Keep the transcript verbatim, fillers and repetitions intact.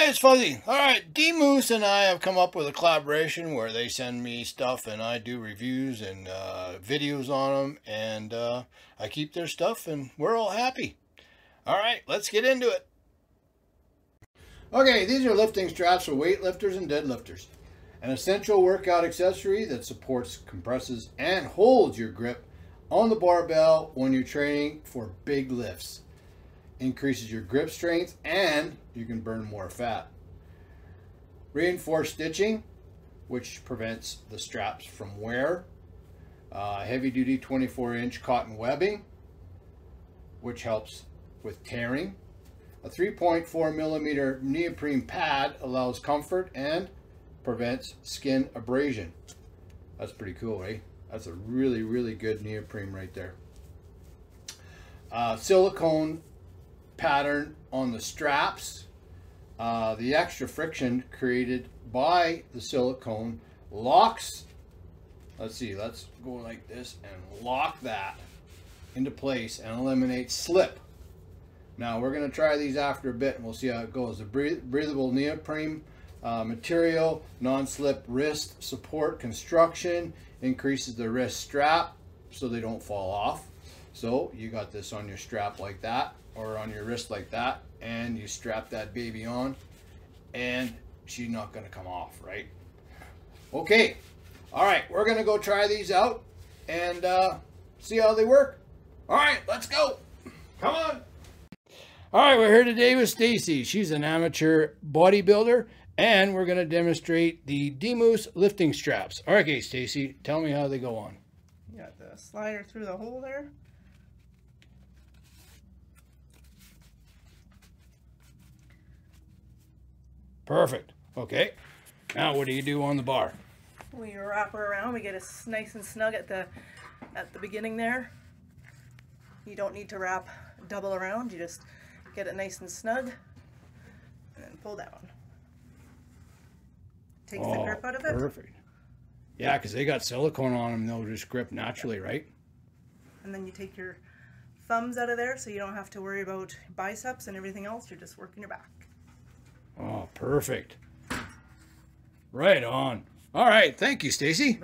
Hey, it's Fuzzy. Alright, DMoose and I have come up with a collaboration where they send me stuff and I do reviews and uh, videos on them, and uh, I keep their stuff and we're all happy. Alright, let's get into it. Okay, these are lifting straps for weightlifters and deadlifters. An essential workout accessory that supports, compresses, and holds your grip on the barbell when you're training for big lifts. Increases your grip strength and you can burn more fat. Reinforced stitching, which prevents the straps from wear. Uh, heavy duty twenty-four inch cotton webbing, which helps with tearing. A three point four millimeter neoprene pad allows comfort and prevents skin abrasion. That's pretty cool, eh? That's a really, really good neoprene right there. Uh, silicone pattern on the straps. Uh, the extra friction created by the silicone locks. Let's see, let's go like this and lock that into place and eliminate slip. Now we're going to try these after a bit and we'll see how it goes. The breathable neoprene uh, material, non-slip wrist support construction, increases the wrist strap so they don't fall off. So you got this on your strap like that, or on your wrist like that, and you strap that baby on and she's not going to come off, right? Okay, all right, we're going to go try these out and uh, see how they work. All right, let's go. Come on. All right, we're here today with Stacy. She's an amateur bodybuilder and we're going to demonstrate the DMoose lifting straps. All right, okay, Stacy, tell me how they go on. You got the slider through the hole there. Perfect. Okay. Now what do you do on the bar? We wrap her around. We get it nice and snug at the at the beginning there. You don't need to wrap double around. You just get it nice and snug and then pull down. Takes oh, the grip out of it. Perfect. Yeah, because they got silicone on them. They'll just grip naturally, right? And then you take your thumbs out of there so you don't have to worry about biceps and everything else. You're just working your back. Oh, perfect. Right on. All right. Thank you, Stacy.